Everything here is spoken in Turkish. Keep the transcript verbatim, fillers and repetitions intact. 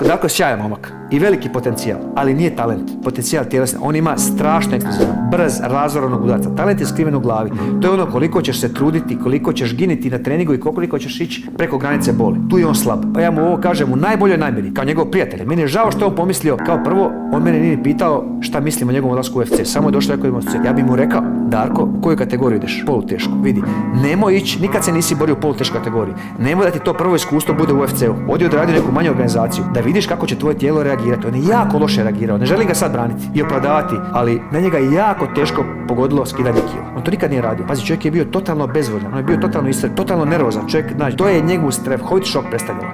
Darko je sjajan momak i veliki potencijal, ali nije talent, potencijal tjelesni, on ima strašno eksplozivan, brz, razoranog udarca, talent je skriven u glavi, to je ono koliko ćeš se truditi, koliko ćeš giniti na treningu i koliko ćeš ići preko granice boli, tu je on slab, pa ja mu ovo kažem u najboljoj namjeri, kao njegov prijatelj, meni je žao što je on pomislio, kao prvo, on mene nije pitao šta mislim o njegovom odlasku u U F C, samo je došao rekao da ja bi mu rekao, Darko, u koju kategoriju ideš? Poluteško, vidi, nemoj ići, nikad se nisi borio u poluteškoj kategoriji, nemoj da ti to prvo iskustvo bude u U F C-u, odi odradi neku manju organizaciju, da vidiš kako će tvoje tijelo reagirati, on je jako loše reagirao, ne želim ga sad braniti i opravdavati, ali na njega je jako teško pogodilo skidanje kila, on to nikad nije radio, pazi čovjek je bio totalno bezvoljan, on je bio totalno istrpljen, totalno nervozan, čovjek, znači, to je njegov strahovit šok predstavljalo.